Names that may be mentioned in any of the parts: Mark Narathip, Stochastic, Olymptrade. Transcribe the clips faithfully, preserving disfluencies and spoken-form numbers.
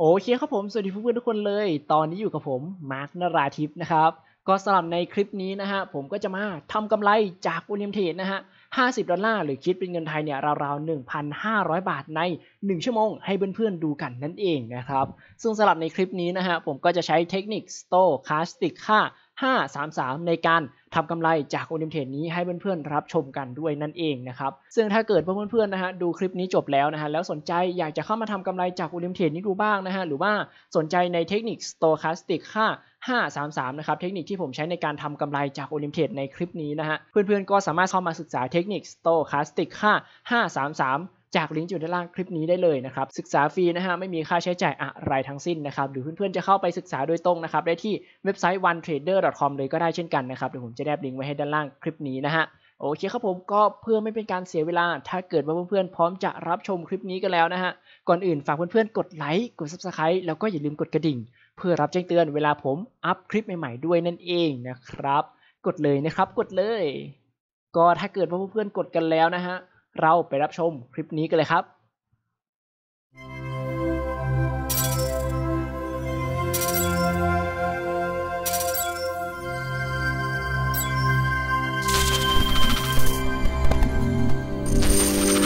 โอเคครับผมสวัสดีเพื่อนๆทุกคนเลยตอนนี้อยู่กับผมมาร์คนราทิพย์นะครับก็สำหรับในคลิปนี้นะฮะผมก็จะมาทำกำไรจาก Olymptrade นะฮะห้าสิบดอลลาร์หรือคิดเป็นเงินไทยเนี่ยราวๆ หนึ่งพันห้าร้อย บาทในหนึ่งชั่วโมงให้เพื่อนๆดูกันนั่นเองนะครับซึ่งสำหรับในคลิปนี้นะฮะผมก็จะใช้เทคนิค Stochastic ค่าห้า สาม สามในการทำกำไรจาก Olymptrade นี้ให้เพื่อนๆรับชมกันด้วยนั่นเองนะครับซึ่งถ้าเกิดเพื่อนๆนะฮะดูคลิปนี้จบแล้วนะฮะแล้วสนใจอยากจะเข้ามาทำกำไรจาก Olymptrade นี้ดูบ้างนะฮะหรือว่าสนใจในเทคนิค Stochastic ค่าห้า สาม สามนะครับเทคนิคที่ผมใช้ในการทำกำไรจาก Olymptrade ในคลิปนี้นะฮะเพื่อนๆก็สามารถเข้ามาศึกษาเทคนิค Stochastic ค่าห้า สาม สามจากลิงก์อยู่ด้านล่างคลิปนี้ได้เลยนะครับศึกษาฟรีนะฮะไม่มีค่าใช้จ่ายอะไรทั้งสิ้นนะครับหรือเพื่อนๆจะเข้าไปศึกษาโดยตรงนะครับได้ที่เว็บไซต์ วันเทรดเดอร์ ดอท คอม เลยก็ได้เช่นกันนะครับเดี๋ยวผมจะแนบลิงก์ไว้ให้ด้านล่างคลิปนี้นะฮะโอเคครับผมก็เพื่อไม่เป็นการเสียเวลาถ้าเกิดว่าเพื่อนๆพร้อมจะรับชมคลิปนี้กันแล้วนะฮะก่อนอื่นฝากเพื่อนๆกดไลค์กด ซับสไครบ์ แล้วก็อย่าลืมกดกระดิ่งเพื่อรับแจ้งเตือนเวลาผมอัพคลิปใหม่ๆด้วยนั่นเองนะครับกดเลยนะครับกดเลยก็ถ้าเกิดว่าเพื่อนๆกดกันแล้วนะฮะเราไปรับชมคลิปนี้กันเลยครับก็แนะนำว่าหารางวัลอะไร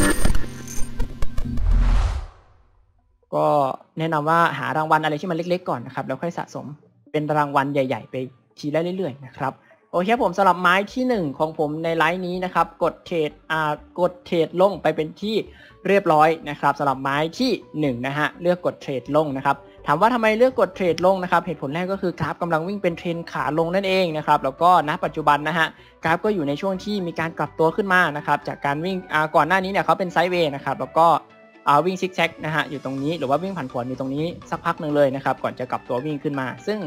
ที่มันเล็กๆก่อนนะครับแล้วค่อยสะสมเป็นรางวัลใหญ่ๆไปทีละเรื่อยๆนะครับโอเคผมสำหรับไม้ที่หนึ่งของผมในไลฟ์นี้นะครับกดเทรดอ่ากดเทรดลงไปเป็นที่เรียบร้อยนะครับสำหรับไม้ที่หนึ่งนะฮะเลือกกดเทรดลงนะครับถามว่าทำไมเลือกกดเทรดลงนะครับเหตุผลแรกก็คือกราฟกำลังวิ่งเป็นเทรนขาลงนั่นเองนะครับแล้วก็ณปัจจุบันนะฮะกราฟก็อยู่ในช่วงที่มีการกลับตัวขึ้นมานะครับจากการวิ่งอ่าก่อนหน้านี้เนี่ยเขาเป็นไซด์เวย์นะครับแล้วก็อ่าวิ่งซิกแซกนะฮะอยู่ตรงนี้หรือว่าวิ่งผันผวนอยู่ตรงนี้สักพักหนึ่งเลยนะครับก่อนจะกลับตัววิ่งขึ้นมาซึ่ง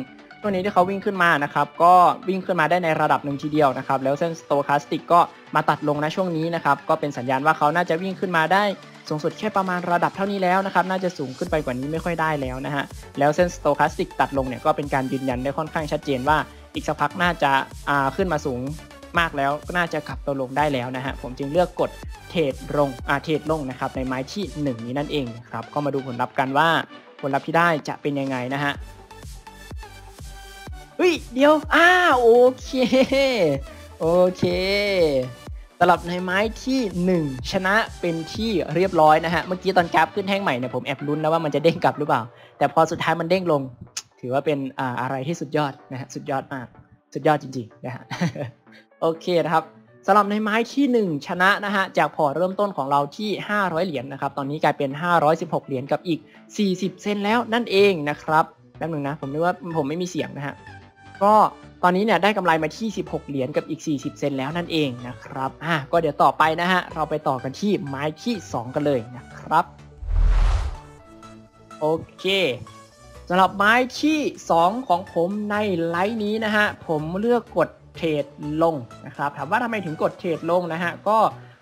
ตัวนี้ที่เขาวิ่งขึ้นมานะครับก็วิ่งขึ้นมาได้ในระดับหนึ่งทีเดียวนะครับแล้วเส้น Stochastic ก็มาตัดลงนะช่วงนี้นะครับก็เป็นสัญญาณว่าเขาน่าจะวิ่งขึ้นมาได้สูงสุดแค่ประมาณระดับเท่านี้แล้วนะครับน่าจะสูงขึ้นไปกว่านี้ไม่ค่อยได้แล้วนะฮะแล้วเส้น Stochastic ตัดลงเนี่ยก็เป็นการยืนยันได้ค่อนข้างชัดเจนว่าอีกสักพักน่าจะอ่าขึ้นมาสูงมากแล้วก็น่าจะกลับตัวลงได้แล้วนะฮะผมจึงเลือกกดเทรดลงอ่าเทรดลงนะครับในไม้ที่หนึ่งนี้นั่นเองครับก็มาดูผลลัพธ์กันว่าผลลัพธ์ที่ได้จะเป็นยังไงนะฮะเฮ้ยเดี๋ยวอ้าโอเคโอเคสำหรับในไม้ที่หนึ่งชนะเป็นที่เรียบร้อยนะฮะเมื่อกี้ตอนกราฟขึ้นแท่งใหม่เนี่ยผมแอบลุ้นนะว่ามันจะเด้งกลับหรือเปล่าแต่พอสุดท้ายมันเด้งลงถือว่าเป็นอ่าอะไรที่สุดยอดนะฮะสุดยอดมากสุดยอดจริงๆนะฮะโอเคนะครับสำหรับในไม้ที่หนึ่งชนะนะฮะจากพอร์ตเริ่มต้นของเราที่ห้าร้อยเหรียญ นะครับตอนนี้กลายเป็นห้าร้อยสิบหกเหรียญกับอีกสี่สิบเซนต์แล้วนั่นเองนะครับแป๊บนึงนะผมนึกว่าผมไม่มีเสียงนะฮะก็ตอนนี้เนี่ยได้กำไรมาที่สิบหกเหรียญกับอีกสี่สิบเซนต์แล้วนั่นเองนะครับอ่ะก็เดี๋ยวต่อไปนะฮะเราไปต่อกันที่ไม้ที่สองกันเลยนะครับโอเคสำหรับไม้ที่สองของผมในไลฟ์นี้นะฮะผมเลือกกดเทรดลงนะครับถามว่าทำไมถึงกดเทรดลงนะฮะก็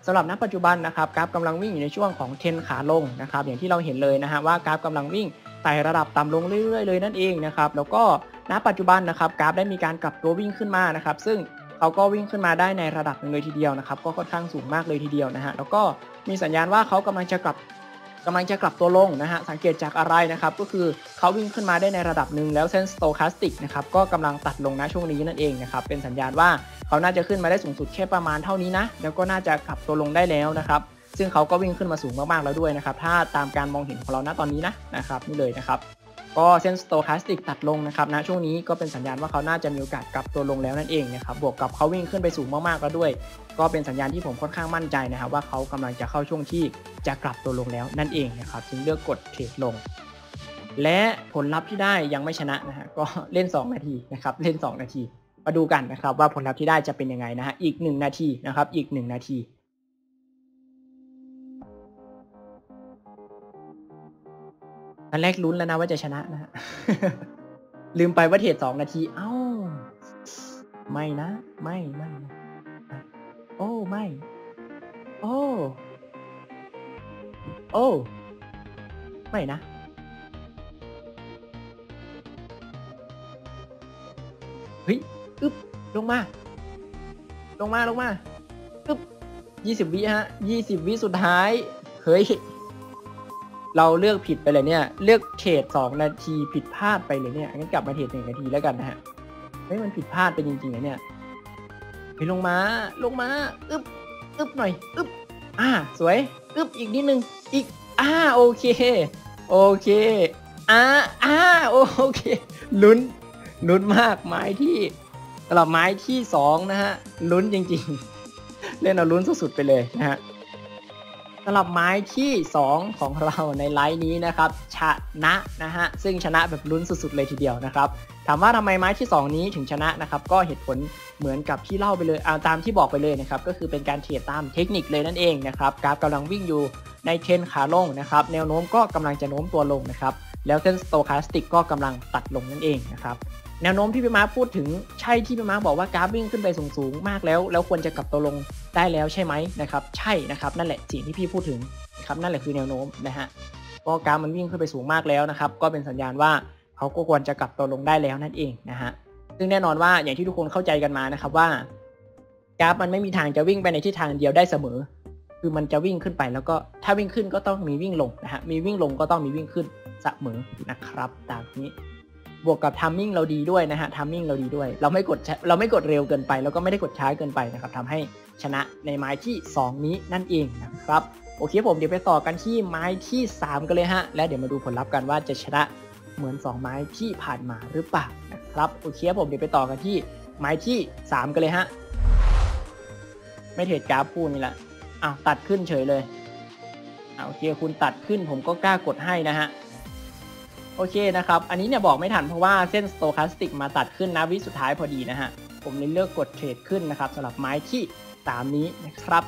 สำหรับณปัจจุบันนะครับกราฟกำลังวิ่งอยู่ในช่วงของเทรนขาลงนะครับอย่างที่เราเห็นเลยนะฮะว่ากราฟกำลังวิ่งไต่ระดับต่ำลงเรื่อยๆเลยนั่นเองนะครับแล้วก็ณปัจจุบันนะครับกราฟได้มีการกลับตัววิ่งขึ้นมานะครับซึ่งเขาก็วิ่งขึ้นมาได้ในระดับนึงเลยทีเดียวนะครับก็ค่อนข้างสูงมากเลยทีเดียวนะฮะแล้วก็มีสัญญาณว่าเขากำลังจะกลับกำลังจะกลับตัวลงนะฮะสังเกตจากอะไรนะครับก็คือเขาวิ่งขึ้นมาได้ในระดับหนึ่งแล้วเส้น Stochastic นะครับก็กำลังตัดลงนะช่วงนี้นั่นเองนะครับเป็นสัญญาณว่าเขาน่าจะขึ้นมาได้สูงสุดแค่ประมาณเท่านี้นะแล้วก็น่าจะกลับตัวลงได้แล้วนะครับซึ่งเขาก็วิ่งขึ้นมาสูงมากๆแล้วด้วยนะครับถ้าตามการมองเห็นของเราณตอนนี้นะนะครับนี่เลยนะครับก็เส้น Stochastic ตัดลงนะครับนะช่วงนี้ก็เป็นสัญญาณว่าเขาน่าจะมีโอกาสกลับตัวลงแล้วนั่นเองนะครับบวกกับเขาวิ่งขึ้นไปสูงมากๆแล้วด้วยก็เป็นสัญญาณที่ผมค่อนข้างมั่นใจนะครับว่าเขากำลังจะเข้าช่วงที่จะกลับตัวลงแล้วนั่นเองนะครับจึงเลือกกดเทรดลงและผลลัพธ์ที่ได้ยังไม่ชนะนะฮะก็เล่นสองนาทีนะครับเล่นสองนาทีมาดูกันนะครับว่าผลลัพธ์ที่ได้จะเป็นยังไงนะฮะอีกหนึ่งนาทีนะครับอีกหนึ่งนาทีตอนแรกลุ้นแล้วนะว่าจะชนะนะฮะลืมไปว่าเทรดสองนาทีเอ้าไม่นะไม่ไม่โอ้ไม่โอ้โอ้ไม่นะเฮ้ยอึ๊บลงมาลงมาลงมาอึ๊บยี่สิบวิฮะยี่สิบวิสุดท้ายเฮ้ย เราเลือกผิดไปเลยเนี่ยเลือกเทรดสองนาทีผิดพลาดไปเลยเนี่ยงั้นกลับมาเทรดหนึ่งนาทีแล้วกันนะฮะเฮ้ยมันผิดพลาดไปจริงๆนะเนี่ยไปลงมาลงมาอึ๊บอึ๊บหน่อยอึ๊บอ่าสวยอึ๊บอีกนิดนึงอีกอ่าโอเคโอเคอ่าอ่าโอเคลุ้นลุ้นมากไม้ที่สำหรับไม้ที่สองนะฮะลุ้นจริงๆเล่นเอาลุ้นสุดๆไปเลยนะฮะสำหรับไม้ที่สองของเราในไลฟ์นี้นะครับชนะนะฮะซึ่งชนะแบบลุ้นสุดๆเลยทีเดียวนะครับถามว่าทำไมไม้ที่สองนี้ถึงชนะนะครับก็เหตุผลเหมือนกับที่เล่าไปเลยเอาตามที่บอกไปเลยนะครับก็คือเป็นการเทรดตามเทคนิคเลยนั่นเองนะครับกราฟกำลังวิ่งอยู่ในเทรนขาลงนะครับแนวโน้มก็กำลังจะโน้มตัวลงนะครับแล้วเส้น Stochastic ก็กำลังตัดลงนั่นเองนะครับแนวโน้มที่พี่ม้าพูดถึงใช่ที่พี่ม้าบอกว่ากราฟวิ่งขึ้นไปสูงๆมากแล้วแล้วควรจะกลับตัวลงได้แล้วใช่ไหมนะครับใช่นะครับนั่นแหละสิ่งที่พี่พูดถึงนะครับนั่นแหละคือแนวโน้มนะฮะเพราะกราฟมันวิ่งขึ้นไปสูงมากแล้วนะครับก็เป็นสัญญาณว่าเขาก็ควรจะกลับตัวลงได้แล้วนั่นเองนะฮะซึ่งแน่นอนว่าอย่างที่ทุกคนเข้าใจกันมานะครับว่ากราฟมันไม่มีทางจะวิ่งไปในทิศทางเดียวได้เสมอคือมันจะวิ่งขึ้นไปแล้วก็ถ้าวิ่งขึ้นก็ต้องมีวิ่งลงนะฮะมีวิ่งลงก็ต้องมีวิ่งขึ้นเสมอนะครับตามนี้บวกกับทัมมิ่งเราดีด้วยนะฮะทัมมิ่งเราดีด้วยเราไม่กดเราไม่กดเร็วเกินไปแล้วก็ไม่ได้กดช้าเกินไปนะครับทำให้ชนะในไม้ที่สองนี้นั่นเองนะครับโอเคผมเดี๋ยวไปต่อกันที่ไม้ที่สามกันเลยฮะและเดี๋ยวมาดูผลลัพธ์กันว่าจะชนะเหมือนสองไม้ที่ผ่านมาหรือเปล่านะครับโอเคผมเดี๋ยวไปต่อกันที่ไม้ที่สามกันเลยฮะไม่เทรดกราฟคู่นี่แหละอ้าวตัดขึ้นเฉยเลยเอาโอเคคุณตัดขึ้นผมก็กล้ากดให้นะฮะโอเคนะครับอันนี้เนี่ยบอกไม่ทันเพราะว่าเส้น Stochastic มาตัดขึ้นนะวิสุดท้ายพอดีนะฮะผมเลยเลือกกดเทรดขึ้นนะครับสำหรับไม้ที่สามนี้นะครับ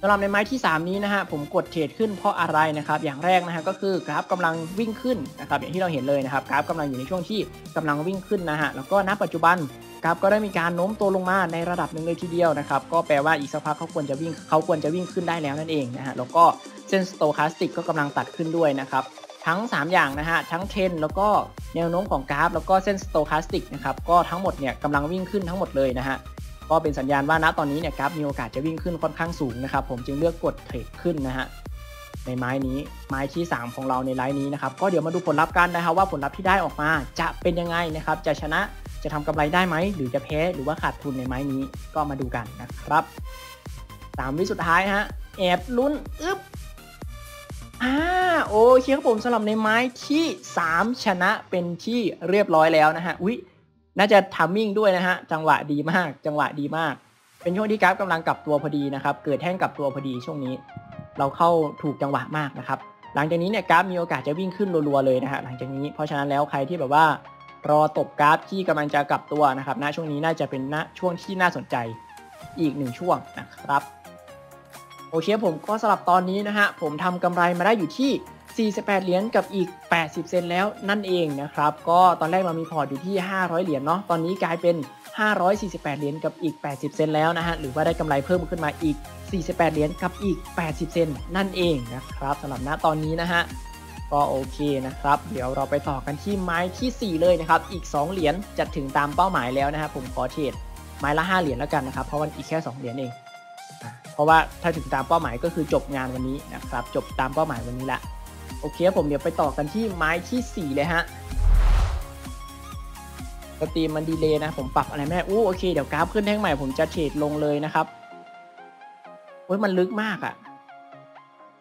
สำหรับในไม้ที่สามนี้นะฮะผมกดเทรดขึ้นเพราะอะไรนะครับอย่างแรกนะฮะก็คือกราฟกำลังวิ่งขึ้นนะครับอย่างที่เราเห็นเลยนะครับกราฟกำลังอยู่ในช่วงที่กำลังวิ่งขึ้นนะฮะแล้วก็ณปัจจุบันกราฟก็ได้มีการโน้มตัวลงมาในระดับหนึ่งเลยทีเดียวนะครับก็แปลว่าอีกสักพักเขาควรจะวิ่งเขาควรจะวิ่งขึ้นได้แล้วนั่นเองนะฮะแล้วก็เส้น Stochastic ก็กำลังตัดขึ้นด้วยนะครับทั้งสามอย่างนะฮะทั้งเทรนแล้วก็แนวโน้มของกราฟแล้วก็เส้น Stochastic นะครับก็ทั้งหมดเนี่ยกำลังวิ่งขึ้นทั้งหมดเลยนะฮะก็เป็นสัญญาณว่าณตอนนี้เนี่ยกราฟมีโอกาสจะวิ่งขึ้นค่อนข้างสูงนะครับผมจึงเลือกกดเทรดขึ้นนะฮะในไม้นี้ไม้ที่สามของเราในไลฟ์นี้นะครับก็เดี๋ยวมาดูผลลัพธ์กันนะครับว่าผลลัพธ์ที่ได้ออกมาจะเป็นยังไงนะครับจะชนะจะทำกำไรได้ไหมหรือจะแพ้หรือว่าขาดทุนในไม้นี้ก็มาดูกันนะครับสามวิสุดท้ายฮะแอบลุ้นอึ๊บอ่าโอเคครับผมสำหรับในไม้ที่สามชนะเป็นที่เรียบร้อยแล้วนะฮะอุ๊ยน่าจะทัมมิ่งด้วยนะฮะจังหวะดีมากจังหวะดีมากเป็นช่วงที่กราฟกำลังกลับตัวพอดีนะครับเกิดแท่งกลับตัวพอดีช่วงนี้เราเข้าถูกจังหวะมากนะครับหลังจากนี้เนี่ยกราฟมีโอกาสจะวิ่งขึ้นรัวๆเลยนะฮะหลังจากนี้เพราะฉะนั้นแล้วใครที่แบบว่ารอตบกราฟที่กำลังจะกลับตัวนะครับณช่วงนี้น่าจะเป็นณช่วงที่น่าสนใจอีกหนึ่งช่วงนะครับโอเคผมก็สำหรับตอนนี้นะฮะผมทำกำไรมาได้อยู่ที่สี่สิบแปดเหรียญกับอีกแปดสิบเซนแล้วนั่นเองนะครับก็ตอนแรกเรามีพอร์ตอยู่ที่ห้าร้อยเหรียญเนาะตอนนี้กลายเป็นห้าร้อยสี่สิบแปดเหรียญกับอีกแปดสิบเซนแล้วนะฮะหรือว่าได้กำไรเพิ่มขึ้นมาอีกสี่สิบแปดเหรียญกับอีกแปดสิบเซนนั่นเองนะครับสำหรับณตอนนี้นะฮะก็โอเคนะครับเดี๋ยวเราไปต่อกันที่ไม้ที่สี่เลยนะครับอีกสองเหรียญจะถึงตามเป้าหมายแล้วนะฮะผมขอเทรดไม้ละห้าเหรียญแล้วกันนะครับเพราะมันอีกแค่สองเหรียญเองเพราะว่าถ้าถึงตามเป้าหมายก็คือจบงานวันนี้นะครับจบตามเป้าหมายวันนี้ละโอเคผมเดี๋ยวไปต่อกันที่ไม้ที่สี่เลยฮะสตรีมมันดีเลย์นะผมปรับอะไรไม่ได้อู้โอเคเดี๋ยวกราฟขึ้นแท่งใหม่ผมจะเทรดลงเลยนะครับโอ้ยมันลึกมากอ่ะ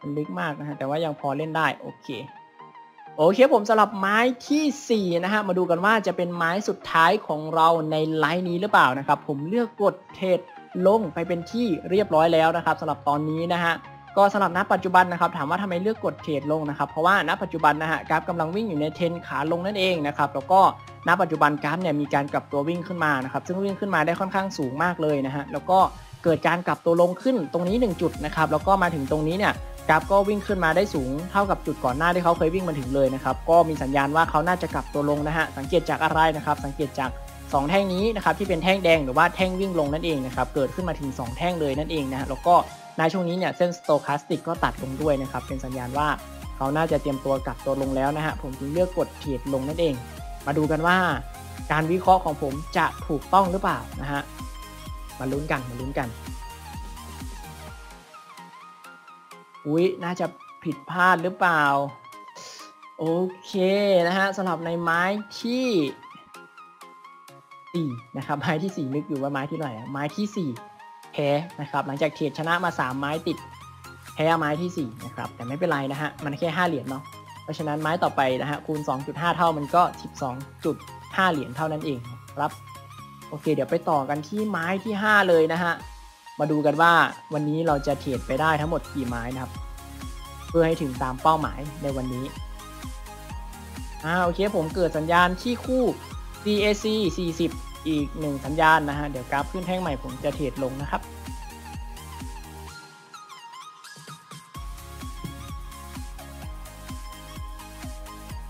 มันลึกมากนะฮะแต่ว่ายังพอเล่นได้โอเคโอเคผมสำหรับไม้ที่สี่นะฮะมาดูกันว่าจะเป็นไม้สุดท้ายของเราในไลฟ์นี้หรือเปล่านะครับผมเลือกกดเทรดลงไปเป็นที่เรียบร้อยแล้วนะครับสำหรับตอนนี้นะฮะก็สำหรับณปัจจุบันนะครับถามว่าทำไมเลือกกดเทรดลงนะครับเพราะว่าณปัจจุบันนะฮะกราฟกำลังวิ่งอยู่ในเทรนขาลงนั่นเองนะครับแล้วก็ณปัจจุบันกราฟเนี่ยมีการกลับตัววิ่งขึ้นมานะครับซึ่งวิ่งขึ้นมาได้ค่อนข้างสูงมากเลยนะฮะแล้วก็เกิดการกลับตัวลงขึ้นตรงนี้หนึ่งจุดนะครับแล้วก็มาถึงตรงนี้เนี่ยกราฟก็วิ่งขึ้นมาได้สูงเท่ากับจุดก่อนหน้าที่เขาเคยวิ่งมาถึงเลยนะครับก็มีสัญญาณว่าเขาน่าจะกลับตัวลงนะฮะสังเกตจากอะไรนะครับสังเกตจากสองแท่งนี้นะครับที่เป็นแท่งแดงหรือว่าแท่งวิ่งลงนั่นเองนะครับเกิดขึ้นมาถึงสองแท่งเลยนั่นเองนะฮะแล้วก็ในช่วงนี้เนี่ยเส้น Stochastic ก็ตัดลงด้วยนะครับเป็นสัญญาณว่าเขาน่าจะเตรียมตัวกลับตัวลงแล้วนะฮะผมจึงเลือกกดเทรดลงนั่นเองมาดูกันว่าการวิเคราะห์ของผมจะถูกต้องหรือเปล่านะฮะมาลุ้นกันมาลุ้นกันอุ้ยน่าจะพ ผิดพลาดหรือเปล่าโอเคนะฮะสำหรับในไม้ที่สี่นะครับไม้ที่สี่นึกอยู่ว่าไม้ที่ไหนไม้ที่สี่แพ้นะครับหลังจากเทรดชนะมาสามไม้ติดแพ้ไม้ที่สี่นะครับแต่ไม่เป็นไรนะฮะมันแค่ห้าเหรียญเนาะเพราะฉะนั้นไม้ต่อไปนะฮะคูณ สองจุดห้า เท่ามันก็ สิบสองจุดห้า เหรียญเท่านั้นเองครับโอเคเดี๋ยวไปต่อกันที่ไม้ที่ห้าเลยนะฮะมาดูกันว่าวันนี้เราจะเทรดไปได้ทั้งหมดกี่ไม้นะครับเพื่อให้ถึงตามเป้าหมายในวันนี้อ่าโอเคผมเกิดสัญญาณที่คู่ ซี เอ ซี สี่สิบอีกหนึ่งสัญญาณนะฮะเดี๋ยวกราฟขึ้นแท่งใหม่ผมจะเทรดลงนะครับ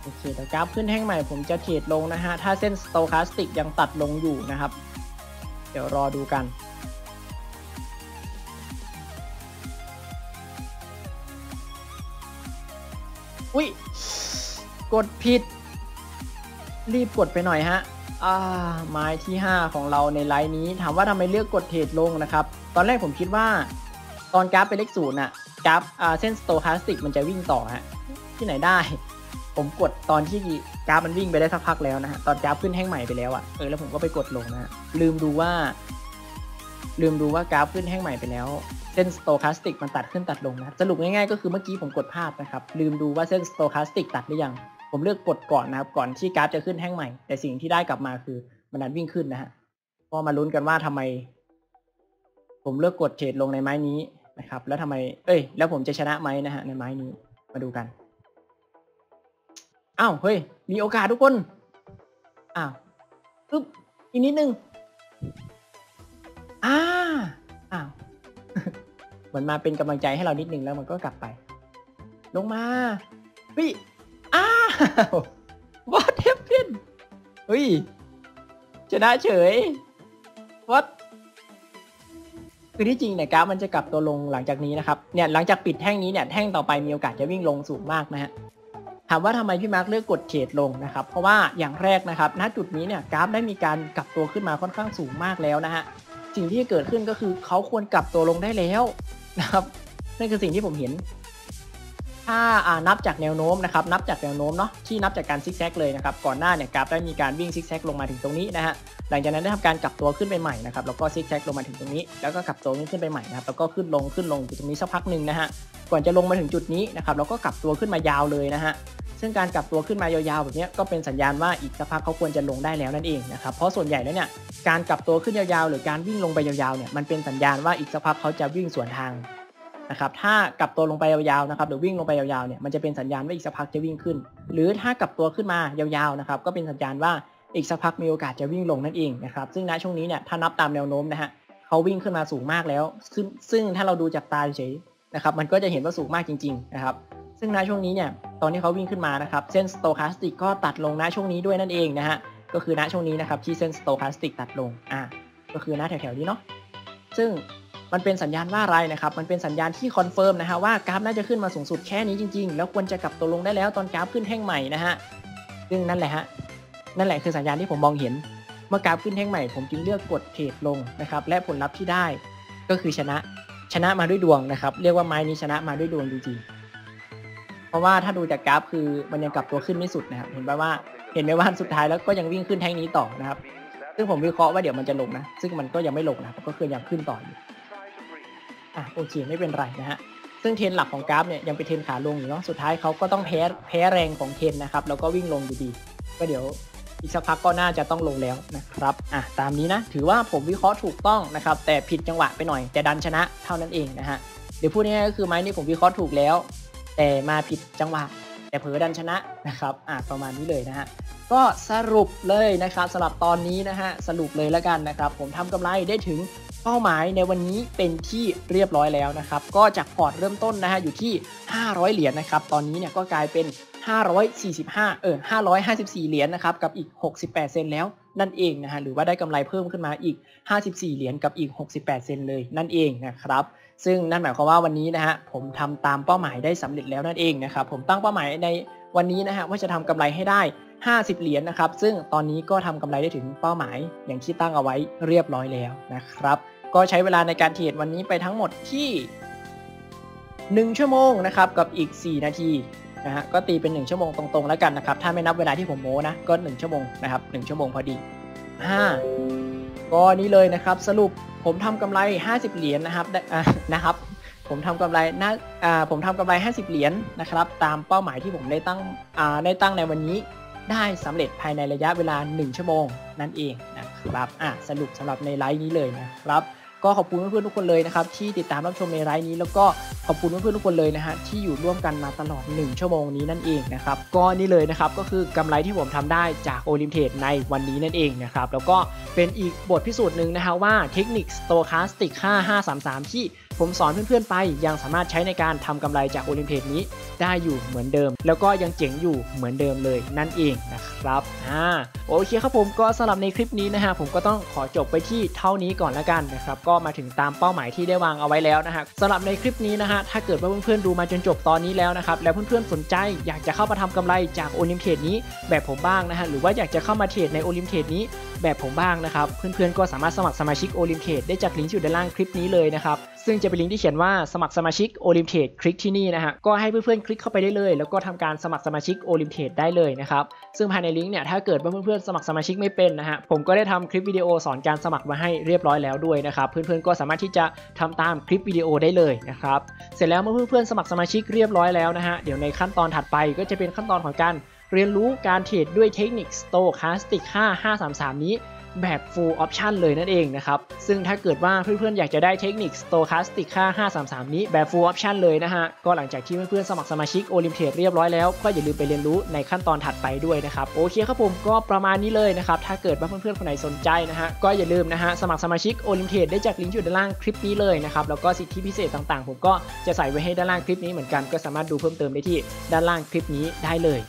โอเคเดี๋ยวกราฟขึ้นแท่งใหม่ผมจะเทรดลงนะฮะถ้าเส้น Stochastic ยังตัดลงอยู่นะครับเดี๋ยวรอดูกันอุ้ยกดผิดรีบกดไปหน่อยฮะอ่าไม้ที่ห้าของเราในไลน์นี้ถามว่าทำไมเลือกกดเทรดลงนะครับตอนแรกผมคิดว่าตอนกราฟเป็นเลขศูนย์น่ะกราฟอ่าเส้น Stochastic มันจะวิ่งต่อฮะที่ไหนได้ผมกดตอนที่กราฟมันวิ่งไปได้สักพักแล้วนะฮะตอนกราฟขึ้นแท่งใหม่ไปแล้วอ่ะเออแล้วผมก็ไปกดลงนะฮะลืมดูว่าลืมดูว่ากราฟขึ้นแท่งใหม่ไปแล้วเส้น Stochastic มันตัดขึ้นตัดลงนะสรุปง่ายๆก็คือเมื่อกี้ผมกดภาพนะครับลืมดูว่าเส้น Stochastic ตัดหรือยังผมเลือกกดก่อนนะครับก่อนที่กราฟจะขึ้นแท่งใหม่แต่สิ่งที่ได้กลับมาคือมันดันวิ่งขึ้นนะฮะก็มาลุ้นกันว่าทำไมผมเลือกกดเทรดลงในไม้นี้นะครับแล้วทำไมเอ้ยแล้วผมจะชนะไหมนะฮะในไม้นี้มาดูกันอ้าวเฮ้ยมีโอกาสทุกคนอ้าวปึ๊บอีกนิดนึงอ้าอ้าวเหมือนมาเป็นกำลังใจให้เรานิดนึงแล้วมันก็กลับไปลงมาวิอ้าว what happened เฮ้ยชนะเฉย what คือที่จริงเนี่ยกราฟมันจะกลับตัวลงหลังจากนี้นะครับเนี่ยหลังจากปิดแท่งนี้เนี่ยแท่งต่อไปมีโอกาสจะวิ่งลงสูงมากนะฮะถามว่าทำไมพี่มาร์คเลือกกดเทรดลงนะครับเพราะว่าอย่างแรกนะครับณจุดนี้เนี่ยกราฟได้มีการกลับตัวขึ้นมาค่อนข้างสูงมากแล้วนะฮะสิ่งที่เกิดขึ้นก็คือเขาควรกลับตัวลงได้แล้วนะครับนั่นคือสิ่งที่ผมเห็นถ้านับจากแนวโน้มนะครับนับจากแนวโน้มเนาะที่นับจากการซิกแซกเลยนะครับก่อนหน้าเนี่ยกราฟได้มีการวิ่งซิกแซกลงมาถึงตรงนี้นะฮะหลังจากนั้นได้ทำการกลับตัวขึ้นไปใหม่นะครับแล้วก็ซิกแซกลงมาถึงตรงนี้แล้วก็กลับตัวขึ้นไปใหม่นะครับแล้วก็ขึ้นลงขึ้นลงอยู่ตรงนี้สักพักหนึ่งนะฮะก่อนจะลงมาถึงจุดนี้นะครับแล้วก็กลับตัวขึ้นมายาวเลยนะฮะซึ่งการกลับตัวขึ้นมายาวๆแบบนี้ก็เป็นสัญญาณว่าอีกสักพักเขาควรจะลงได้แล้วนั่นเองนะครับเพราะส่วนใหญ่แล้วเนี่ยการกลับตัวขึ้นยาวๆหรือการวิ่งลงไปยาวๆเนี่ยมันเป็นสัญญาณว่าอีกสักพักเขาจะวิ่งสวนทางนะครับถ้ากลับตัวลงไปยาวๆนะครับหรือวิ่งลงไปยาวๆเนี่ยมันจะเป็นสัญญาณว่าอีกสักพักจะวิ่งขึ้นหรือถ้ากลับตัวขึ้นมายาวๆนะครับก็เป็นสัญญาณว่าอีกสักพักมีโอกาสจะวิ่งลงนั่นเองนะครับซึ่งณช่วงนี้เนี่ยถ้านับตามแนวโน้มนะฮะเขาวิ่งขึ้นมาสูงมากแล้วซึ่งถ้าเราดูจากตาเฉยนะครับมันก็จะเห็นว่าสูงมากจริงๆนะครับซึ่งณช่วงนี้เนี่ยตอนที่เขาวิ่งขึ้นมานะครับเส้น Stochastic ก็ตัดลงณช่วงนี้ด้วยนั่นเองนะฮะก็คือณช่วงนี้นะครับที่เส้น Stochastic ตัดลงอ่ะก็คือณแถวๆนี้เนาะซึ่งมันเป็นสัญญาณว่าอะไรนะครับมันเป็นสัญญาณที่คอนเฟิร์มนะฮะว่ากราฟน่าจะขึ้นมาสูงสุดแค่นี้จริงๆแล้วควรจะกลับตัวลงได้แล้วตอนกราฟขึ้นแท่งใหม่นะฮะซึ่งนั่นแหละฮะนั่นแหละคือสัญญาณที่ผมมองเห็นเมื่อกราฟขึ้นแท่งใหม่ผมจึงเลือกกดเทรดลงนะครับและผลลัพธ์ที่ได้ก็คือชนะชนะมาด้วยดวงนะครับเรียกว่าไม้นี้ชนะมาด้วยดวงจริงๆเพราะว่าถ้าดูจากกราฟคือมันยังกลับตัวขึ้นไม่สุดนะครับเห็นไหมว่าเห็นไหมว่าสุดท้ายแล้วก็ยังวิ่งขึ้นแท่งนี้ต่อนะครับซึ่งผมวิเคราะห์ว่าเดี๋ยวมันจะลงนะซึ่งมันก็ยังไม่ลงนะก็คือยังขึ้นต่ออยู่อ่ะโอเคไม่เป็นไรนะฮะซึ่งเทรนหลักของกราฟเนี่ยยังเป็นเทรนขาลงอยู่เนาะสุดท้ายเขาก็ต้องแพ้แพ้แรงของเทรนนะครับแล้วก็วิ่งลงอยู่ดีก็เดี๋ยวอีกสักพักก็น่าจะต้องลงแล้วนะครับอ่ะตามนี้นะถือว่าผมวิเคราะห์ถูกต้องนะครับแต่ผิดจังหวะไปหน่อยแต่ดันชนะเท่านั้นเองนะฮะเดี๋ยวพูดง่ายๆก็คือไม้นี่ผมวิเคราะห์ถูกแล้วแต่มาผิดจังหวะแต่เผลอดันชนะนะครับอ่ะประมาณนี้เลยนะฮะก็สรุปเลยนะครับสำหรับตอนนี้นะฮะสรุปเลยแล้วกันนะครับผมทำกำไรได้ถึงเป้าหมายในวันนี้เป็นที่เรียบร้อยแล้วนะครับก็จากพอร์ตเริ่มต้นนะฮะอยู่ที่ห้าร้อยเหรียญนะครับตอนนี้เนี่ยก็กลายเป็นห้าร้อยสี่สิบห้าเออห้าร้อยห้าสิบสี่เหรียญนะครับกับอีกหกสิบแปดเซนแล้วนั่นเองนะฮะหรือว่าได้กำไรเพิ่มขึ้นมาอีกห้าสิบสี่เหรียญกับอีกหกสิบแปดเซนเลยนั่นเองนะครับซึ่งนั่นหมายความว่าวันนี้นะฮะผมทำตามเป้าหมายได้สำเร็จแล้วนั่นเองนะครับผมตั้งเป้าหมายในวันนี้นะฮะว่าจะทำกำไรให้ได้ห้าสิบเหรียญนะครับซึ่งตอนนี้ก็ทำกำไรได้ถึงเป้าหมายอย่างที่ตั้งเอาไว้เรียบร้อยแล้วนะครับก็ใช้เวลาในการเทรดวันนี้ไปทั้งหมดที่ หนึ่งชั่วโมงนะครับกับอีกสี่นาทีนะฮะก็ตีเป็นหนึ่งชั่วโมงตรงๆแล้วกันนะครับถ้าไม่นับเวลาที่ผมโม้นะก็หนึ่งชั่วโมงนะครับหนึ่งชั่วโมงพอดีห้าก็นี่เลยนะครับสรุปผมทำกำไรห้าสิบเหรียญนะครับนะครับผมทำกำไรนะอ่าผมทำกำไรห้าสิบเหรียญนะครับตามเป้าหมายที่ผมได้ตั้งอ่าได้ตั้งในวันนี้ได้สำเร็จภายในระยะเวลาหนึ่งชั่วโมงนั่นเองนะครับอ่ะสรุปสำหรับในไลฟ์นี้เลยนะครับก็ขอบคุณเพื่อนๆทุกคนเลยนะครับที่ติดตามรับชมในไลฟ์นี้แล้วก็ขอบคุณเพื่อนๆทุกคนเลยนะฮะที่อยู่ร่วมกันมาตลอดหนึ่งชั่วโมงนี้นั่นเองนะครับก็นี่เลยนะครับก็คือกำไรที่ผมทำได้จาก Olymptrade ในวันนี้นั่นเองนะครับแล้วก็เป็นอีกบทพิสูจน์หนึ่งนะฮะว่าเทคนิค Stochastic ห้าห้าสามสามที่ผมสอนเพื่อนๆไปยังสามารถใช้ในการทำกำไรจาก Olymptrade นี้ได้อยู่เหมือนเดิมแล้วก็ยังเจ๋งอยู่เหมือนเดิมเลยนั่นเองนะครับอ่าโอเคครับผมก็สำหรับในคลิปนี้นะฮะผมก็ต้องขอจบไปที่เท่านี้ก่อนละกันนะครับก็มาถึงตามเป้าหมายที่ได้วางเอาไว้แล้วนะฮะสำหรับในคลิปนี้นะฮะถ้าเกิดว่าเพื่อนๆดูมาจนจบตอนนี้แล้วนะครับแล้วเพื่อนๆสนใจอยากจะเข้ามาทำกำไรจาก Olymptrade นี้แบบผมบ้างนะฮะหรือว่าอยากจะเข้ามาเทรดใน Olymptrade นี้แบบผมบ้างนะครับเพื่อนๆก็สามารถสมัครสมาชิก Olymptrade ได้จากลิงก์อยู่ด้านล่างคลิปนี้เลยนะครับซึ่งจะเป็นลิงก์ที่เขียนว่าสมัครสมาชิก Olymptrade คลิกที่นี่นะฮะก็ให้เพื่อนๆคลิกเข้าไปได้เลยแล้วก็ทำการสมัครสมาชิก Olymptrade ได้เลยนะครับซึ่งภายในลิงก์เนี่ยถ้าเกิดว่าเพื่อนๆสมัครสมาชิกไม่เป็นนะฮะผมก็ได้ทำคลิปวิดีโอสอนการสมัครมาให้เรียบร้อยแล้วด้วยนะครับเพื่อนๆก็สามารถที่จะทำตามคลิปวิดีโอได้เลยนะครับเสร็จแล้วเมื่อเพื่อนๆสมัครสมาชิกเรียบร้อยแล้วนะฮะเดี๋ยวในขั้นตอนถัดไปก็จะเป็นขั้นตอนของการเรียนรู้การเทรดด้วยเทคนิค Stochastic ห้าห้าสามสาม นี้แบบ full option เลยนั่นเองนะครับซึ่งถ้าเกิดว่าเพื่อนๆอยากจะได้เทคนิค Stochastic ห้าห้าสามสาม นี้แบบ full option เลยนะฮะก็หลังจากที่เพื่อนๆสมัครสมาชิก Olymptrade เรียบร้อยแล้วก็อย่าลืมไปเรียนรู้ในขั้นตอนถัดไปด้วยนะครับโอเคครับผมก็ประมาณนี้เลยนะครับถ้าเกิดว่าเพื่อนๆคนไหนสนใจนะฮะก็อย่าลืมนะฮะสมัครสมาชิก Olymptrade ได้จากลิงก์อยู่ด้านล่างคลิปนี้เลยนะครับแล้วก็สิทธิพิเศษต่างๆผมก็จะใส่ไว้ให้ด้านล่างคลิปนี้เหมือนกันก็สามารถดูเพิ่มเติมได้ที่ด้านล่างคลิปนี้ได้เลย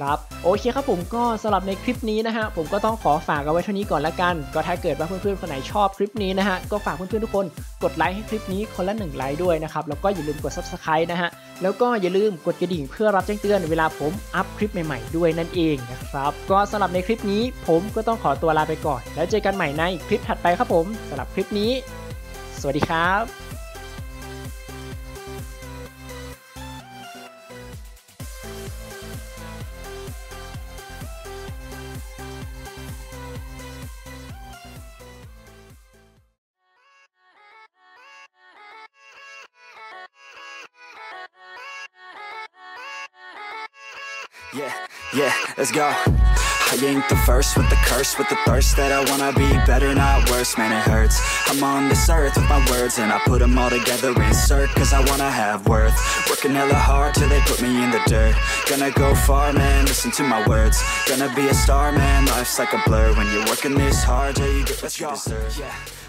ครับโอเคครับผมก็สำหรับในคลิปนี้นะฮะผมก็ต้องขอฝากเอาไว้เท่านี้ก่อนละกันก็ถ้าเกิดว่าเพื่อนๆคนไหนชอบคลิปนี้นะฮะก็ฝากเพื่อนๆทุกคนกดไลค์ให้คลิปนี้คนละหนึ่งไลค์ด้วยนะครับแล้วก็อย่าลืมกด Subscribe นะฮะแล้วก็อย่าลืมกดกระดิ่งเพื่อรับแจ้งเตือนเวลาผมอัพคลิปใหม่ๆด้วยนั่นเองนะครับก็สำหรับในคลิปนี้ผมก็ต้องขอตัวลาไปก่อนแล้วเจอกันใหม่ในคลิปถัดไปครับผมสำหรับคลิปนี้สวัสดีครับYeah, yeah, let's go. I ain't the first with the curse, with the thirst that I wanna be better, not worse. Man, it hurts. I'm on this earth with my words, and I put them all together, insert, cause I wanna have worth. Working hella hard till they put me in the dirt. Gonna go far, man, listen to my words. Gonna be a star, man, life's like a blur. When you're working this hard, till you get what you deserve. Yeah.